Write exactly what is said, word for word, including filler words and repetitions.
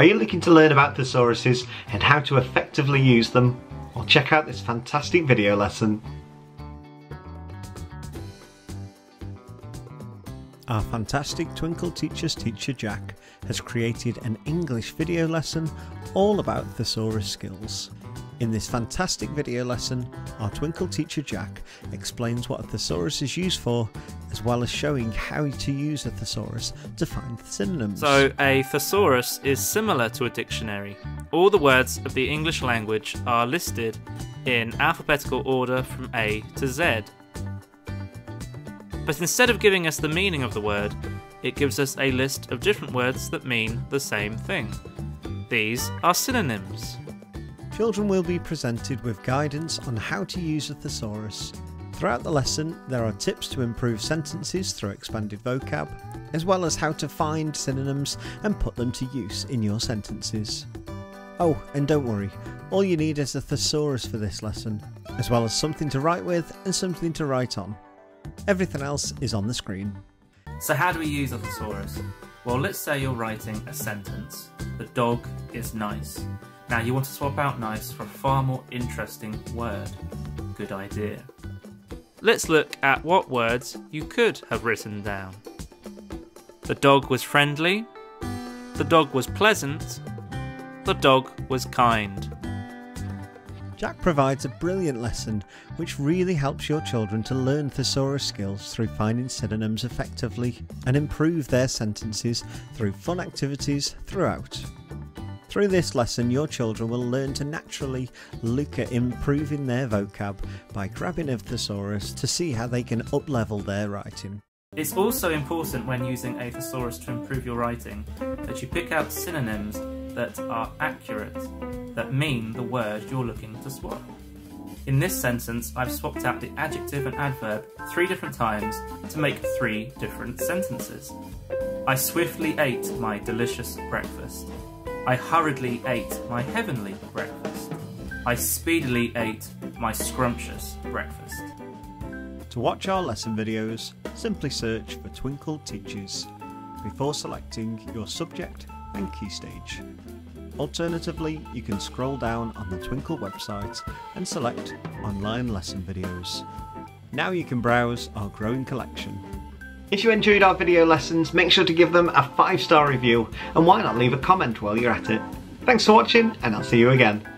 Are you looking to learn about thesauruses and how to effectively use them? Well, check out this fantastic video lesson. Our fantastic Twinkl Teacher's teacher Jack has created an English video lesson all about thesaurus skills. In this fantastic video lesson, our Twinkl Teacher Jack explains what a thesaurus is used for, as well as showing how to use a thesaurus to find synonyms. So a thesaurus is similar to a dictionary. All the words of the English language are listed in alphabetical order from A to Z. But instead of giving us the meaning of the word, it gives us a list of different words that mean the same thing. These are synonyms. Children will be presented with guidance on how to use a thesaurus. Throughout the lesson, there are tips to improve sentences through expanded vocab, as well as how to find synonyms and put them to use in your sentences. Oh, and don't worry, all you need is a thesaurus for this lesson, as well as something to write with and something to write on. Everything else is on the screen. So how do we use a thesaurus? Well, let's say you're writing a sentence. The dog is nice. Now you want to swap out nice for a far more interesting word. Good idea. Let's look at what words you could have written down. The dog was friendly. The dog was pleasant. The dog was kind. Jack provides a brilliant lesson which really helps your children to learn thesaurus skills through finding synonyms effectively and improve their sentences through fun activities throughout. Through this lesson, your children will learn to naturally look at improving their vocab by grabbing a thesaurus to see how they can up-level their writing. It's also important when using a thesaurus to improve your writing that you pick out synonyms that are accurate, that mean the word you're looking to swap. In this sentence, I've swapped out the adjective and adverb three different times to make three different sentences. I swiftly ate my delicious breakfast. I hurriedly ate my heavenly breakfast. I speedily ate my scrumptious breakfast. To watch our lesson videos, simply search for Twinkl Teaches before selecting your subject and key stage. Alternatively, you can scroll down on the Twinkl website and select Online Lesson Videos. Now you can browse our growing collection. If you enjoyed our video lessons, make sure to give them a five star review, and why not leave a comment while you're at it. Thanks for watching, and I'll see you again.